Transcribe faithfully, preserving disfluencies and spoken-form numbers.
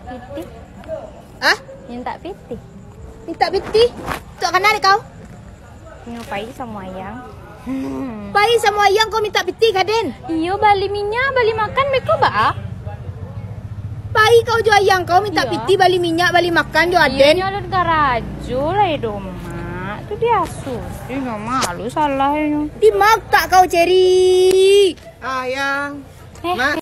Minta piti. Hah? Minta piti. Minta piti? Tok kan adik kau? Ngapain sama ayang? Hmm. Pai sama ayang kau minta piti kaden? Iyo bali minyak, bali makan meko ba. Pai kau jo ayang kau minta iyo. Piti, bali minyak, bali makan jo aden. Iyo nyolot garajo lah doma. Tu dia asus. Iyo malu salahnya. Dimak tak kau ceri. Ayang. Eh. Mak.